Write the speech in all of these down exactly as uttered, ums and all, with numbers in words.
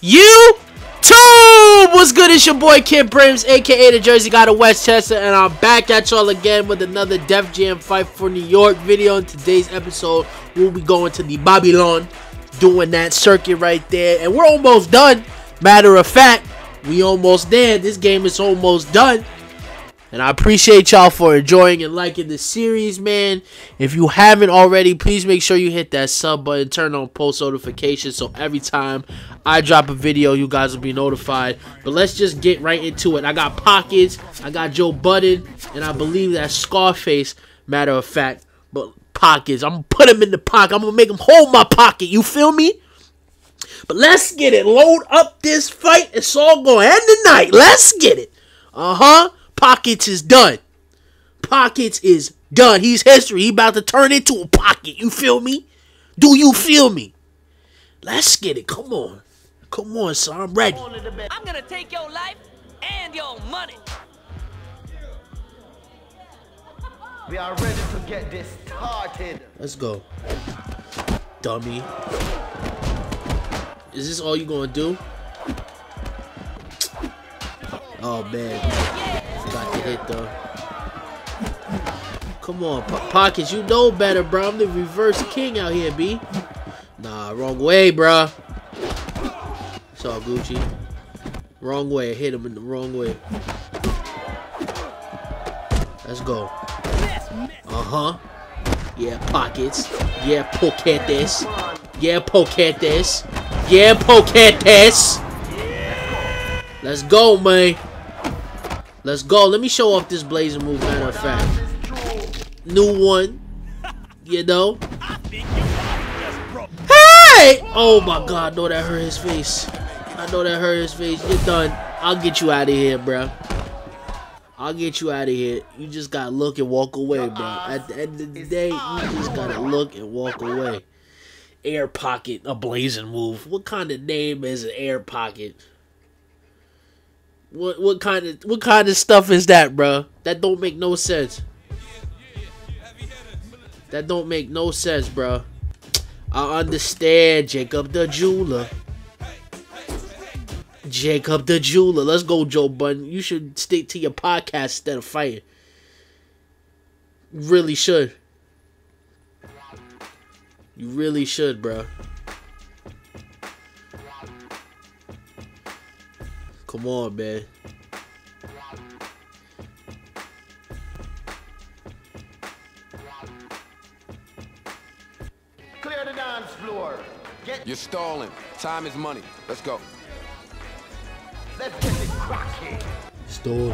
YouTube! What's good? It's your boy Kid Brims, aka the Jersey Guy to Westchester, and I'm back at y'all again with another Def Jam Fight for New York video. In today's episode, we'll be going to the Babylon, doing that circuit right there, and we're almost done. Matter of fact, we almost there. This game is almost done. And I appreciate y'all for enjoying and liking the series, man. If you haven't already, please make sure you hit that sub button. Turn on post notifications so every time I drop a video, you guys will be notified. But let's just get right into it. I got Pockets. I got Joe Budden. And I believe that's Scarface, matter of fact. But Pockets, I'm going to put him in the pocket. I'm going to make him hold my pocket. You feel me? But let's get it. Load up this fight. It's all going to end tonight. Let's get it. Uh-huh. Pockets is done. Pockets is done. He's history. He about to turn into a pocket. You feel me? Do you feel me? Let's get it. Come on. Come on, son. I'm ready. I'm going to take your life and your money. We are ready to get this started. Let's go. Dummy. Is this all you going to do? Oh, man. Got to hit though. Come on, po Pockets, you know better, bro. I'm the reverse king out here, B. Nah, wrong way, bro. It's all Gucci. Wrong way. I hit him in the wrong way. Let's go. Uh-huh. Yeah, Pockets. Yeah, Poquetes. Yeah, Poquetes. Yeah, Poquetes. Let's go, man. Let's go. Let me show off this blazing move, matter of fact. New one. You know? Hey! Oh my god, no, that hurt his face. I know that hurt his face. You're done. I'll get you out of here, bro. I'll get you out of here. You just gotta look and walk away, bro. At the end of the day, you just gotta look and walk away. Air Pocket, a blazing move. What kind of name is an Air Pocket? What what kind of what kind of stuff is that, bro? That don't make no sense. That don't make no sense, bro. I understand, Jacob the Jeweler. Jacob the Jeweler. Let's go, Joe Budden. You should stick to your podcast instead of fighting. You really should. You really should, bro. Come on, man. Clear the dance floor. Get You're stalling. Time is money. Let's go. Let's get it cracking. Stall.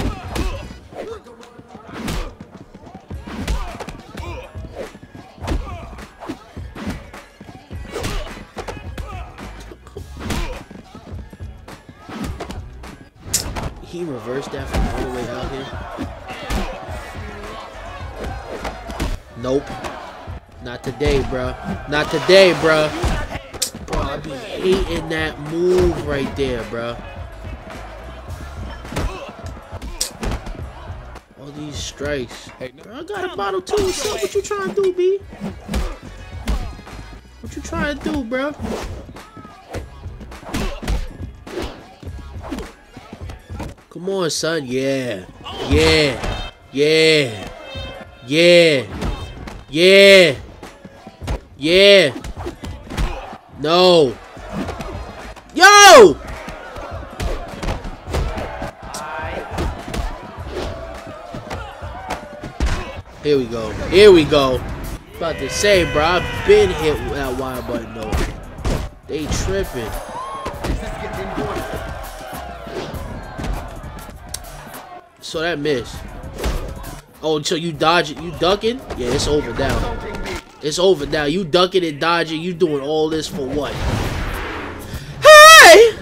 He reversed that from all the way out here. Nope. Not today, bro. Not today, bro. Bro, I be hating that move right there, bro. All these strikes. Bro, I got a bottle too. What's up? What you trying to do, B? What you trying to do, bro? Come on, son. Yeah. Yeah. Yeah. Yeah. Yeah. Yeah. No. Yo! Here we go. Here we go. About to say, bro, I've been hit with that wide button, though. They tripping. So that missed. Oh, so you dodging, you ducking? Yeah, it's over now. It's over now. You ducking and dodging. You doing all this for what? Hey!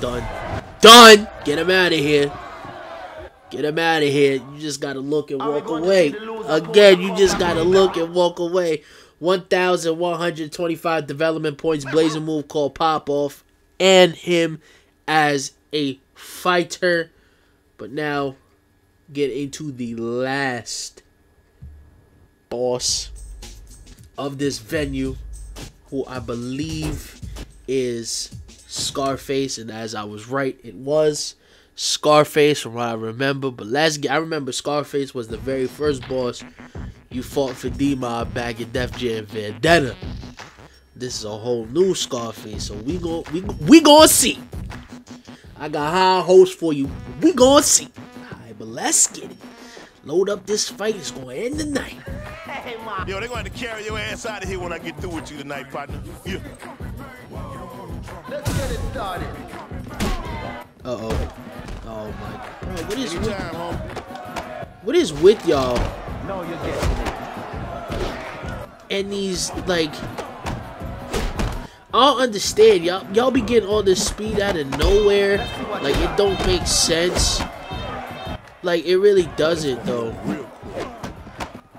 Done. Done! Get him out of here. Get him out of here. You just gotta look and walk away. Again, you just gotta look and walk away. one thousand one hundred twenty-five development points. Blazing move called Pop Off. And him as a fighter. But now get into the last boss of this venue. who I believe is Scarface, and as I was right, it was Scarface from what I remember. But let's get, I remember Scarface was the very first boss you fought for D Mob back in Def Jam Vendetta. This is a whole new Scarface, so we go, we we gonna see. I got high hopes for you. We gonna see. Alright, but let's get it. Load up this fight. It's gonna end the night. Hey, Mom. Yo, they're gonna have to carry your ass out of here when I get through with you tonight, partner. Yeah. Let's get it started. Uh oh. Oh my God. Bro, what is with y'all? What is with y'all? No, you're dead. And these like. I don't understand, y'all. Y'all be getting all this speed out of nowhere. Like, it don't make sense. Like, it really doesn't, though.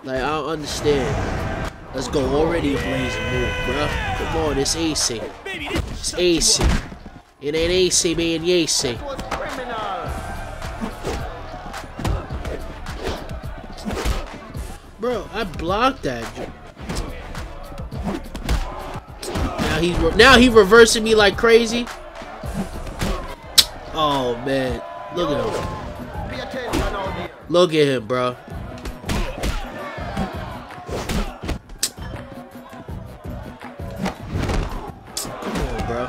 Like, I don't understand. Let's go. Already a blazing move, bruh. Come on, it's A C. It's A C. It ain't A C, man. Yacey. Bro, I blocked that. Now he, now he reversing me like crazy. Oh man, look at him. Look at him, bro. Come on, bro.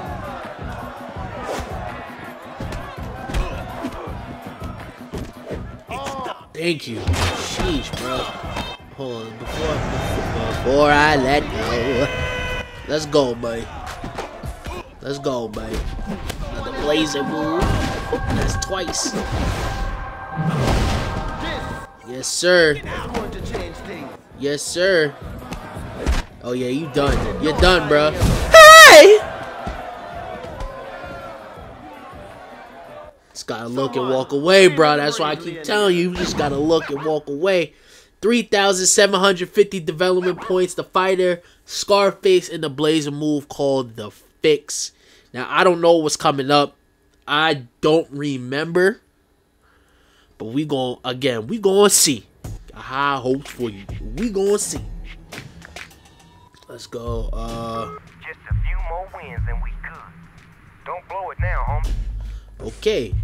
Thank you. Sheesh, bro. Hold on, before before I let go. Let's go, buddy. Let's go, buddy. Another blazer move. That's twice. Yes, sir. Yes, sir. Oh, yeah, you done. You're done, bro. Hey! Just gotta look and walk away, bro. That's why I keep telling you. You just gotta look and walk away. three thousand seven hundred fifty development points. The fighter, Scarface, and the blazer move called The Fix. Now, I don't know what's coming up. I don't remember. But we gon', again, we gon' see. Got high hopes for you. We gon' see. Let's go. Uh, Just a few more wins and we good. Don't blow it now, homie. Okay.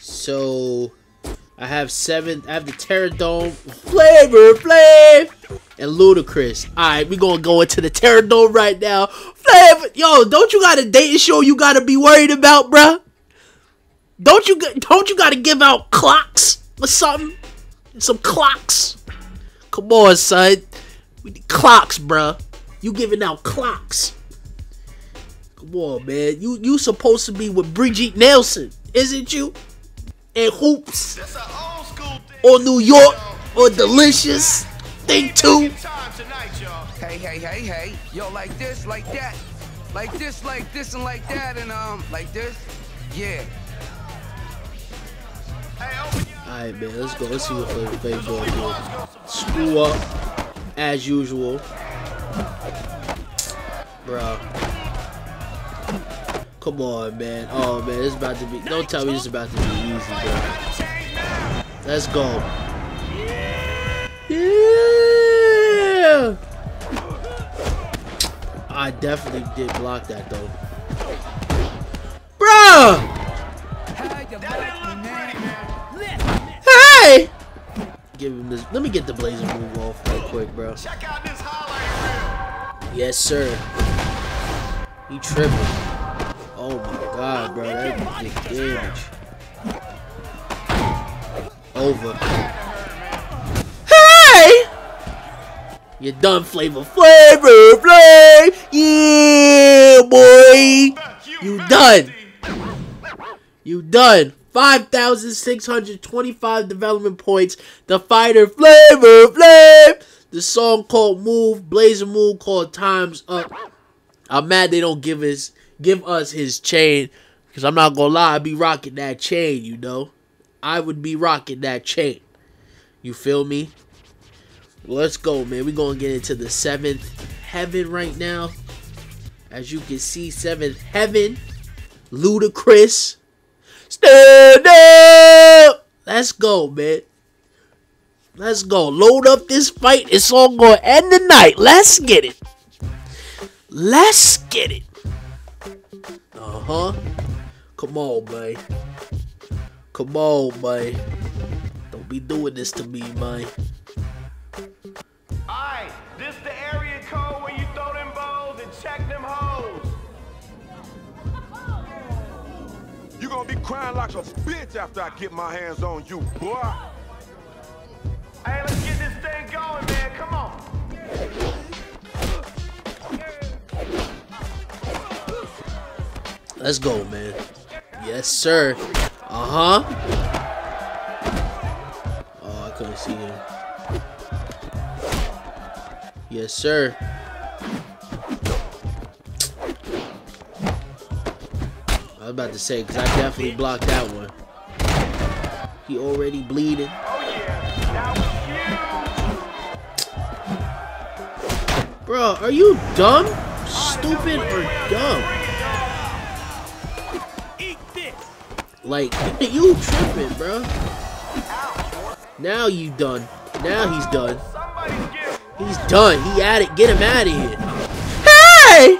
So... I have seven. I have the Terradome, Flavor Flav, and Ludacris. All right, we gonna go into the Terradome right now. Flavor, yo, don't you got a dating show you gotta be worried about, bruh? Don't you don't you gotta give out clocks or something? Some clocks. Come on, son. We need clocks, bruh. You giving out clocks? Come on, man. You you supposed to be with Brigitte Nielsen, isn't you? And hoops, or New York, or delicious thing too. Hey, hey, hey, hey, yo, like this, like that, like this, like this, and like that, and um, like this, yeah. Alright, man, let's go. Let's see what Flavor Flav doing. Screw up as usual, bro. Come on, man. Oh, man, it's about to be... Don't tell me this is about to be easy, bro. Let's go. Yeah! I definitely did block that, though. Bro! Hey! Give him this... Let me get the blazer move off real quick, bro. Yes, sir. He tripping. Oh my God, bro, that did damage. Over. Hey! You done, Flavor Flavor Flav! Yeah, boy! You done! You done! five thousand six hundred twenty-five development points. The fighter, Flavor Flav! The song called Move, Blazer Move called Time's Up. I'm mad they don't give us... Give us his chain, because I'm not going to lie, I'd be rocking that chain, you know. I would be rocking that chain. You feel me? Let's go, man. We're going to get into the seventh heaven right now. As you can see, seventh heaven. Ludacris. Stand up! Let's go, man. Let's go. Load up this fight. It's all going to end the night. Let's get it. Let's get it. Uh-huh. Come on, man. Come on, man. Don't be doing this to me, man. Alright, this the area code where you throw them balls and check them hoes. You gonna be crying like a bitch after I get my hands on you, boy. Hey, let's get this thing going, man. Come on. Let's go, man. Yes, sir. Uh-huh. Oh, I couldn't see him. Yes, sir. I was about to say, because I definitely blocked that one. He already bleeding. Bro, are you dumb? Stupid or dumb? Like, you tripping, bro. Now you done. Now he's done. He's done. He at it. Get him out of here. Hey!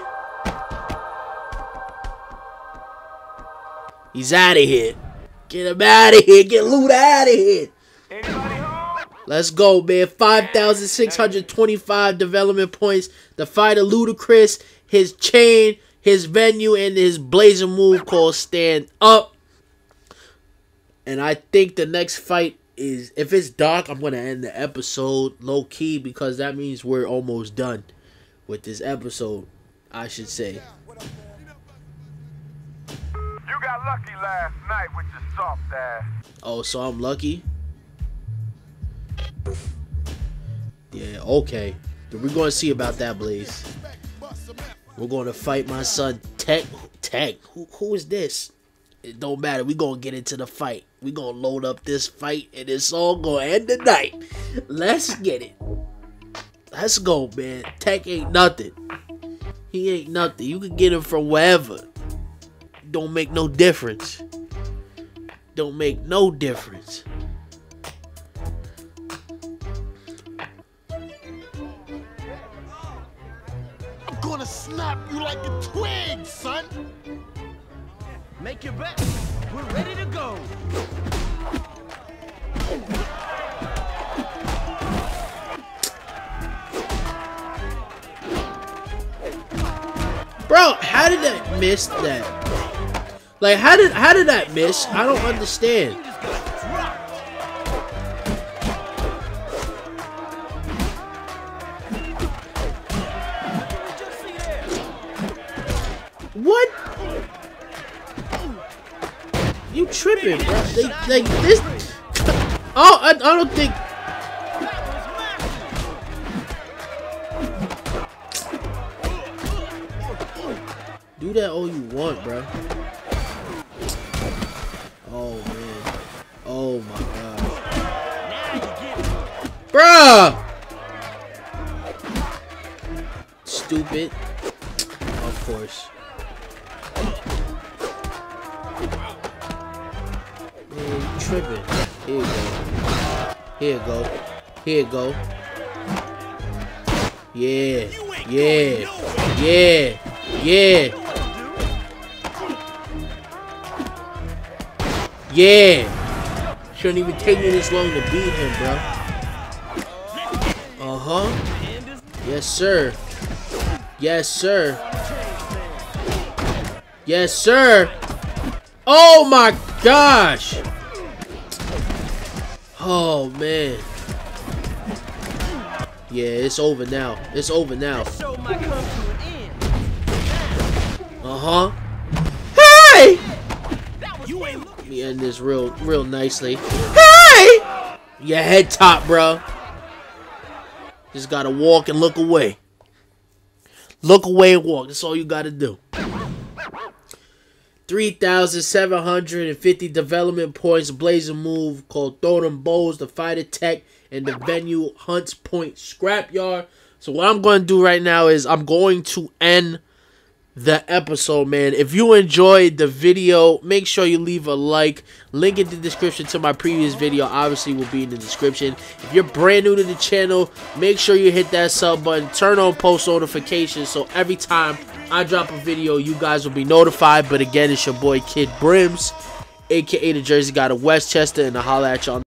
He's out of here. Get him out of here. Get Luda out of here. Let's go, man. five thousand six hundred twenty-five development points. The fighter Ludacris, his chain, his venue, and his blazing move called Stand Up. And I think the next fight is, if it's Doc, I'm going to end the episode low-key because that means we're almost done with this episode, I should say. You got lucky last night with your soft ass. Oh, so I'm lucky? Yeah, okay. Then we're going to see about that, Blaze. We're going to fight my son, Tech. Tech? Who, who is this? It don't matter. We gonna get into the fight. We gonna load up this fight, and it's all gonna end tonight. Let's get it. Let's go, man. Tech ain't nothing. He ain't nothing. You can get him from wherever. Don't make no difference. Don't make no difference. I'm gonna snap you like a twig, son. Make your bet. We're ready to go. Bro, how did that miss that? Like, how did how did that miss? I don't understand. What? You tripping, bro. They, like, this... Oh, I, I don't think... Do that all you want, bro. Oh, man. Oh, my God. Bruh! Stupid. Of course. Tripping. Here you go. Here you go. Here you go. Yeah. Yeah. Yeah. Yeah. Yeah. Shouldn't even take me this long to beat him, bro. Uh-huh. Yes, sir. Yes, sir. Yes, sir. Oh my gosh. Oh, man. Yeah, it's over now. It's over now. Uh-huh. Hey! Let me end this real, real nicely. Hey! Your head top, bro. Just gotta walk and look away. Look away and walk. That's all you gotta do. three thousand seven hundred fifty development points, blazing move called Throw Them Bowls, the fighter Tech, and the venue Hunts Point Scrapyard. So what I'm going to do right now is I'm going to end the episode, man. If you enjoyed the video, make sure you leave a like. Link in the description to my previous video, obviously will be in the description. If you're brand new to the channel, make sure you hit that sub button, turn on post notifications so every time I drop a video you guys will be notified. But again, it's your boy Kid Brims, aka the Jersey Guy to Westchester, and I'll holla at y'all.